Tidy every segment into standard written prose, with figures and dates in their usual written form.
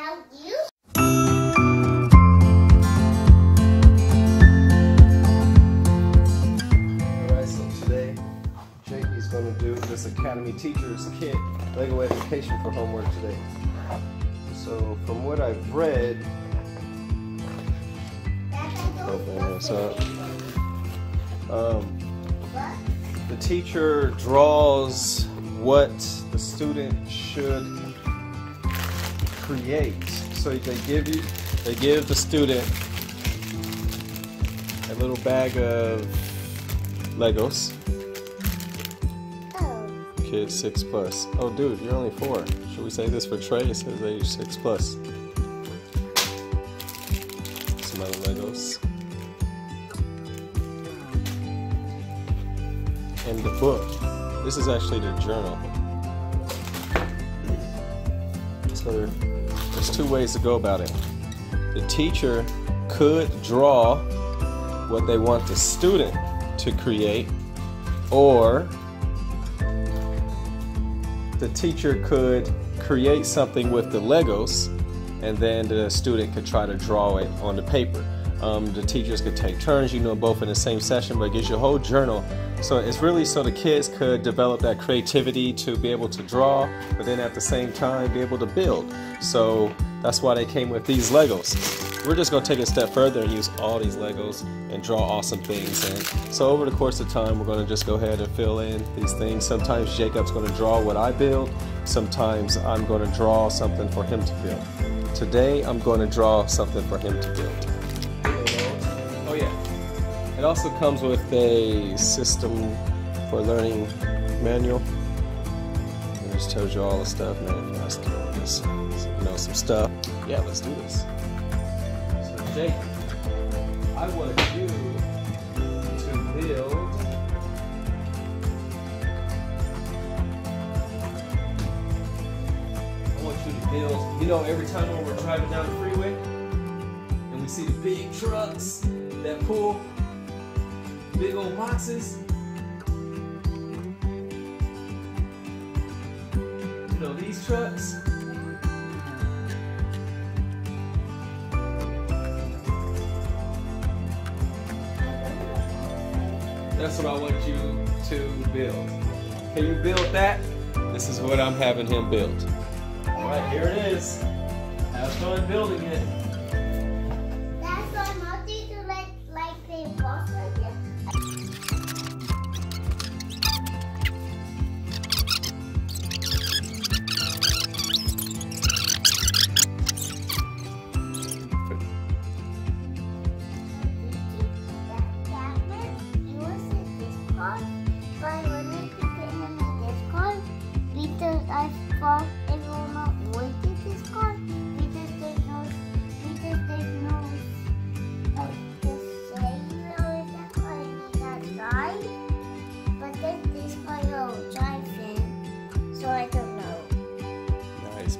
about you? Alright, so today, Jacob is going to do this Academy Teacher's Kit Lego Education for homework today. So, from what I've read, the teacher draws what the student should create. So they give the student a little bag of Legos. Kids 6+. Oh, dude, you're only 4. Should we say this for Trey? It says age 6+. Some other Legos. And the book. This is actually their journal. So there's two ways to go about it. The teacher could draw what they want the student to create, or the teacher could create something with the Legos and then the student could try to draw it on the paper. The teachers could take turns, you know, both in the same session, but it gives you a whole journal. So it's really so the kids could develop that creativity to be able to draw, but then at the same time be able to build. So that's why they came with these Legos. We're just going to take it a step further and use all these Legos and draw awesome things. And so over the course of time, we're going to just go ahead and fill in these things. Sometimes Jacob's going to draw what I build. Sometimes I'm going to draw something for him to build. Today, I'm going to draw something for him to build. Oh yeah. It also comes with a system for learning manual. It just tells you all the stuff, man. If you just, you know, some stuff. Yeah, let's do this. So Jake, I want you to build you know, every time when we're driving down the freeway and we see the big trucks that pull big old boxes. You know, these trucks. That's what I want you to build. Can you build that? This is what I'm having him build. All right, here it is. Have fun building it.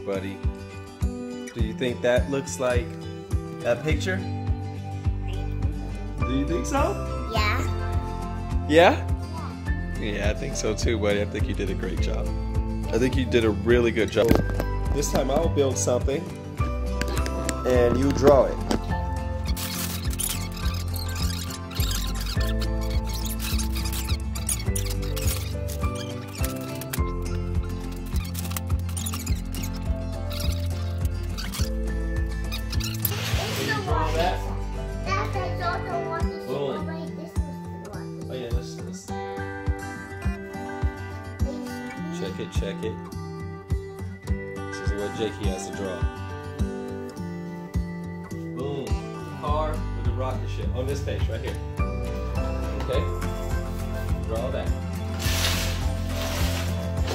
Buddy, do you think that looks like that picture? Do you think so? Yeah. Yeah? Yeah, I think so too, buddy. I think you did a great job. I think you did a really good job. This time I'll build something and you draw it. Check it. This is what Jakey has to draw. Boom. Car with the rocket ship. On this page, right here. Okay? Draw that. You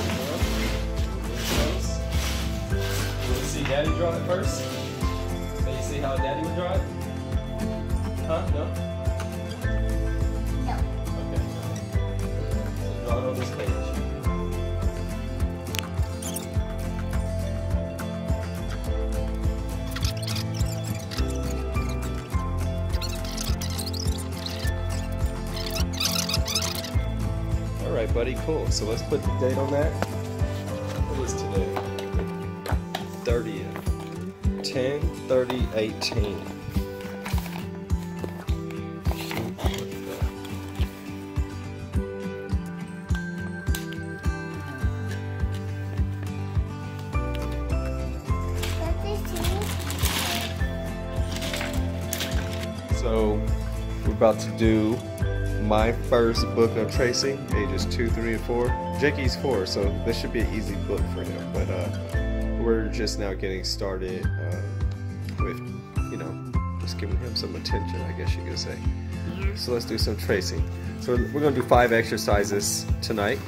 want to see Daddy draw it first? So you see how Daddy would draw it? Huh? No? No. Okay. So draw it on this page. Alright, buddy, cool. So let's put the date on that. What was today? 30th. 10-30-18. So we're about to do my first book of Tracy, ages 2, 3, and 4. Jakey's 4, so this should be an easy book for him. But we're just now getting started with, you know, just giving him some attention, I guess you could say. So let's do some tracing. So we're gonna do 5 exercises tonight.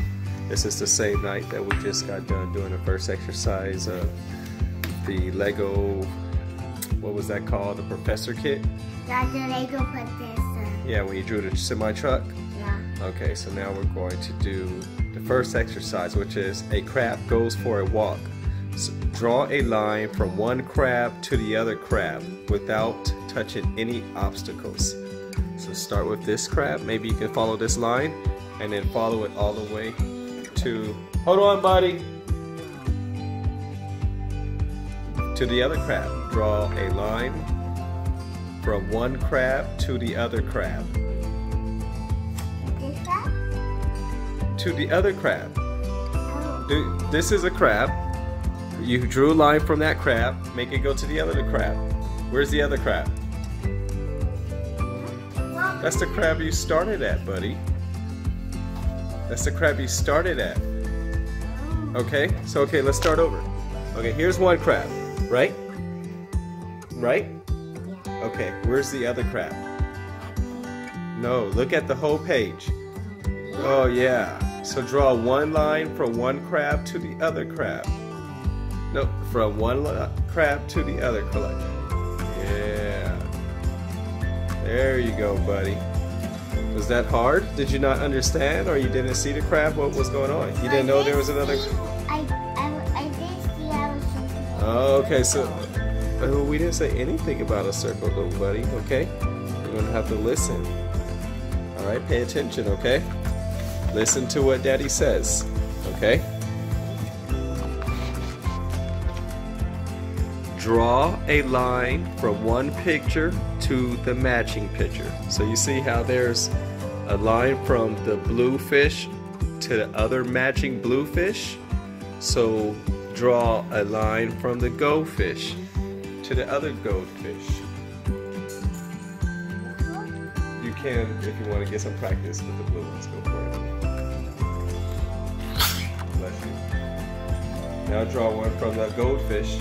This is the same night that we just got done doing the first exercise of the Lego. What was that called? The Professor Kit? That's the Lego Professor. Yeah, when you drew the semi-truck? Yeah. Okay, so now we're going to do the first exercise, which is a crab goes for a walk. So draw a line from one crab to the other crab without touching any obstacles. So start with this crab. Maybe you can follow this line and then follow it all the way to... Hold on, buddy! To the other crab. Draw a line from one crab to the other crab. This crab? To the other crab. Oh. This is a crab. You drew a line from that crab. Make it go to the other crab. Where's the other crab? That's the crab you started at, buddy. That's the crab you started at. Okay? So, okay, let's start over. Okay, here's one crab. Right? Right? Okay, where's the other crab? No, look at the whole page. Oh yeah. So draw one line from one crab to the other crab. No, from one crab to the other crab. Yeah. There you go, buddy. Was that hard? Did you not understand, or you didn't see the crab? What was going on? You didn't know there was another crab? Okay, so we didn't say anything about a circle, little buddy, okay? You're going to have to listen. All right, pay attention, okay? Listen to what Daddy says, okay? Draw a line from one picture to the matching picture. So you see how there's a line from the blue fish to the other matching blue fish? So... draw a line from the goldfish to the other goldfish. You can, if you want to get some practice with the blue ones, go for it. Bless you. Now draw one from the goldfish